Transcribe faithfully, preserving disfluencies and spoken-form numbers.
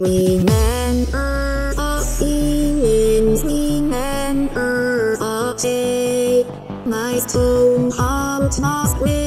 Remember the feelings, remember the day. My stone heart must win.